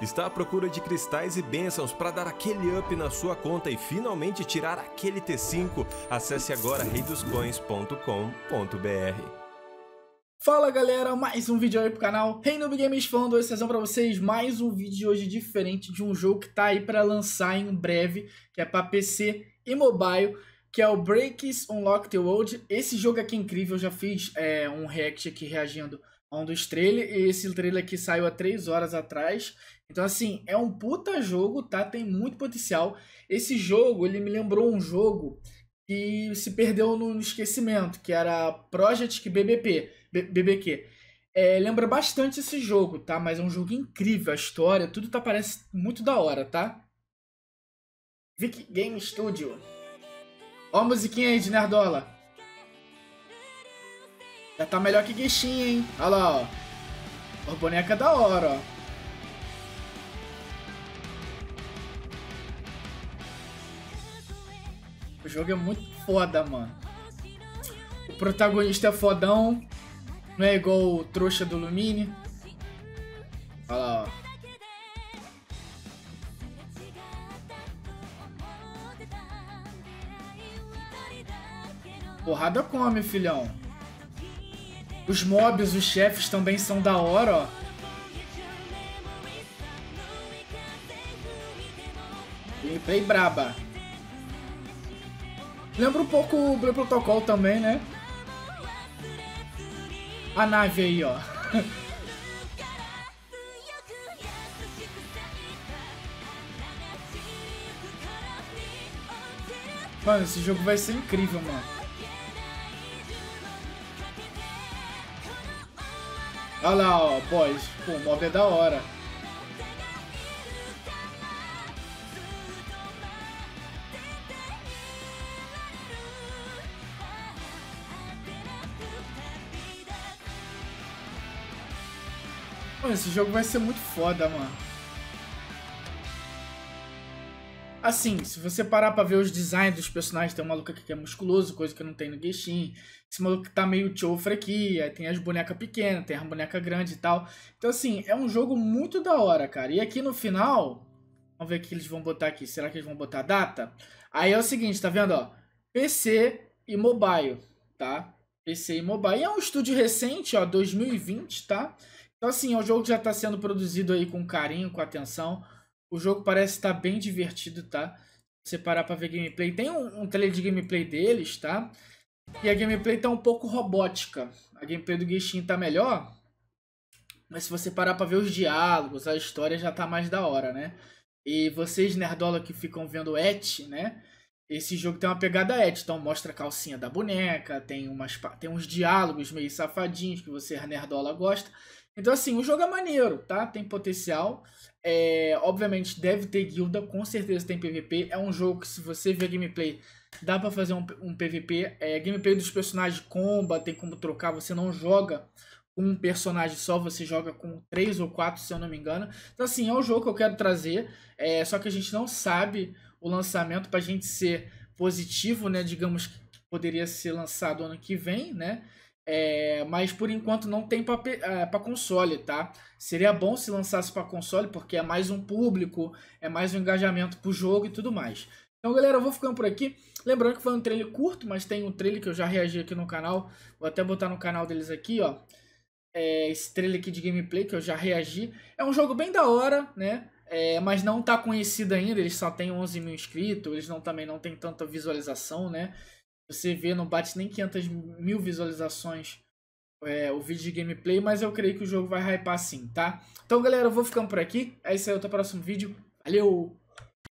Está à procura de cristais e bênçãos para dar aquele up na sua conta e finalmente tirar aquele T5? Acesse agora Reidoscoins.com.br. Fala galera, mais um vídeo aí pro canal ReiNoob Games falando hoje, sessão pra vocês, mais um vídeo hoje diferente de um jogo que tá aí pra lançar em breve, que é pra PC e mobile, que é o Breakers Unlock the World. Esse jogo aqui é incrível, eu já fiz um react aqui reagindo a um dos trailers, e esse trailer aqui saiu há 3 horas atrás, então assim, é um puta jogo, tá? Tem muito potencial. Esse jogo, ele me lembrou um jogo que se perdeu no esquecimento, que era Project BBP. Lembra bastante esse jogo, tá? Mas é um jogo incrível, a história, tudo tá, parece muito da hora, tá? Vic Game Studio. Ó a musiquinha aí de Nerdola. Já tá melhor que Genshin, hein? Olha lá, ó. A boneca da hora, ó. O jogo é muito foda, mano. O protagonista é fodão. Não é igual o trouxa do Lumine. Olha lá, ó. Porrada come, filhão. Os mobs, os chefes também são da hora, ó. Gameplay braba. Lembra um pouco o Blue Protocol também, né? A nave aí, ó. Mano, esse jogo vai ser incrível, mano. Olha lá, ó, boys. Pô, o mob é da hora. Esse jogo vai ser muito foda, mano. Assim, se você parar pra ver os designs dos personagens, tem um maluco aqui que é musculoso, coisa que não tem no Genshin. Esse maluco que tá meio chofre aqui, aí tem as bonecas pequenas, tem a boneca grande e tal. Então assim, é um jogo muito da hora, cara. E aqui no final, vamos ver o que eles vão botar aqui. Será que eles vão botar a data? Aí é o seguinte, tá vendo, ó? PC e mobile, tá? PC e mobile. E é um estúdio recente, ó, 2020, tá? Então assim, é um jogo que já está sendo produzido aí com carinho, com atenção. O jogo parece estar bem divertido, tá? Se você parar para ver gameplay, tem um trailer de gameplay deles, tá? E a gameplay tá um pouco robótica. A gameplay do Genshin tá melhor, mas se você parar para ver os diálogos, a história já tá mais da hora, né? E vocês, nerdola, que ficam vendo et, né? Esse jogo tem uma pegada et, então mostra a calcinha da boneca, tem uns diálogos meio safadinhos que você, nerdola, gosta. Então assim, o jogo é maneiro, tá? Tem potencial, obviamente deve ter guilda, com certeza tem PVP, é um jogo que se você ver gameplay, dá pra fazer um PVP, gameplay dos personagens comba, tem como trocar, você não joga com um personagem só, você joga com 3 ou 4, se eu não me engano. Então assim, é um jogo que eu quero trazer, só que a gente não sabe o lançamento pra gente ser positivo, né? Digamos que poderia ser lançado ano que vem, né? Mas por enquanto não tem para console, tá? Seria bom se lançasse para console, porque é mais um público, é mais um engajamento pro jogo e tudo mais. Então galera, eu vou ficando por aqui. Lembrando que foi um trailer curto, mas tem um trailer que eu já reagi aqui no canal. Vou até botar no canal deles aqui, ó. Esse trailer aqui de gameplay que eu já reagi. É um jogo bem da hora, né? Mas não tá conhecido ainda, eles só tem 11 mil inscritos, eles também não tem tanta visualização, né? Você vê, não bate nem 500 mil visualizações o vídeo de gameplay, mas eu creio que o jogo vai hypar sim, tá? Então, galera, eu vou ficando por aqui. É isso aí, até o próximo vídeo. Valeu!